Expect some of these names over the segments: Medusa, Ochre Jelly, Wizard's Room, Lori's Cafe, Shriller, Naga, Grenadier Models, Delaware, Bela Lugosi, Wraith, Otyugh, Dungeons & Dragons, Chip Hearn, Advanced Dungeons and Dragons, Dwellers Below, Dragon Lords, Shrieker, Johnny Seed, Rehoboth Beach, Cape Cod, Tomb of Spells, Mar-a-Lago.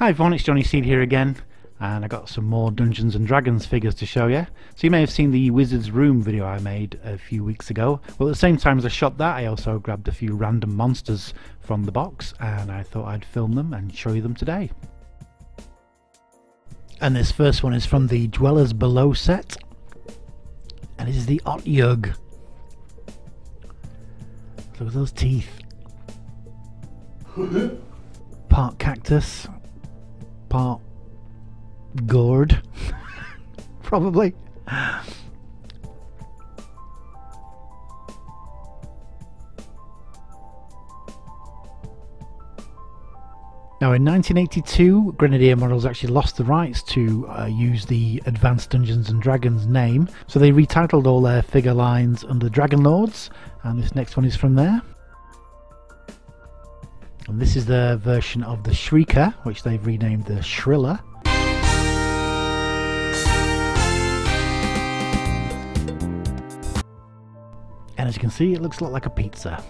Hi everyone, it's Johnny Seed here again, and I got some more Dungeons and Dragons figures to show you. So you may have seen the Wizard's Room video I made a few weeks ago. Well, at the same time as I shot that, I also grabbed a few random monsters from the box, and I thought I'd film them and show you them today. And this first one is from the Dwellers Below set, and it is the Otyugh. Look at those teeth. Part cactus, part gourd, probably. Now in 1982, Grenadier Models actually lost the rights to use the Advanced Dungeons and Dragons name, so they retitled all their figure lines under Dragon Lords, and this next one is from there. And this is their version of the Shrieker, which they've renamed the Shriller. And as you can see, it looks a lot like a pizza.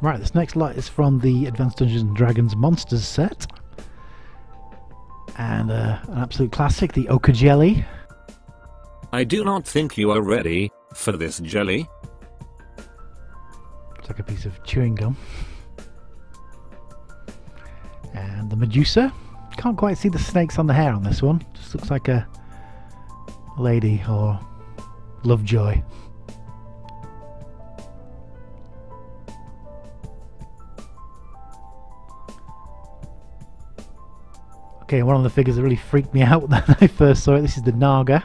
Right, this next lot is from the Advanced Dungeons and Dragons Monsters set, and an absolute classic, the Ochre Jelly. I do not think you are ready for this jelly. It's like a piece of chewing gum. And the Medusa. Can't quite see the snakes on the hair on this one. Just looks like a lady or Lovejoy. Okay, one of the figures that really freaked me out when I first saw it. This is the Naga.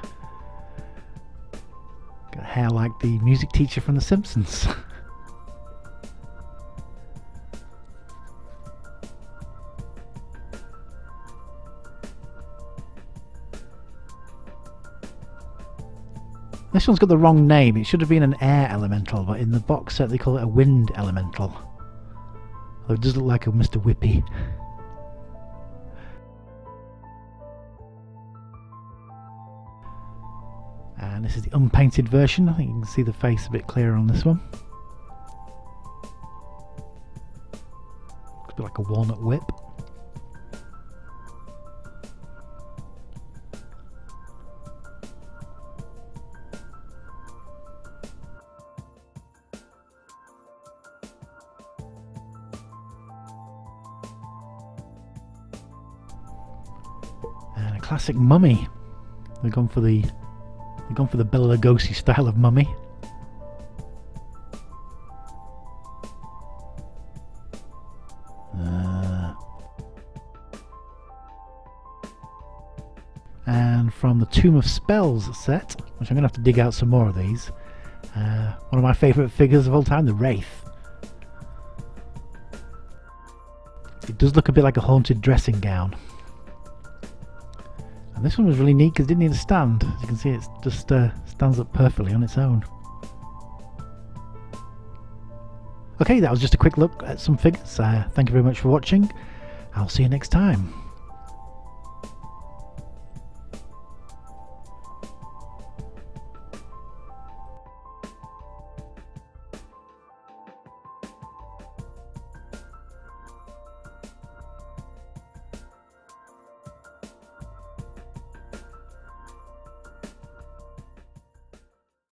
Got hair like the music teacher from The Simpsons. This one's got the wrong name. It should have been an air elemental, but in the box set they call it a wind elemental. Although it does look like a Mr. Whippy. And this is the unpainted version. I think you can see the face a bit clearer on this one. Looks a bit like a walnut whip. And a classic mummy. They've gone for the Bela Lugosi style of mummy. And from the Tomb of Spells set, which I'm going to have to dig out some more of these, one of my favourite figures of all time, the Wraith. It does look a bit like a haunted dressing gown. And this one was really neat because it didn't need a stand. As you can see, it just stands up perfectly on its own. Okay, that was just a quick look at some figures. Thank you very much for watching. I'll see you next time.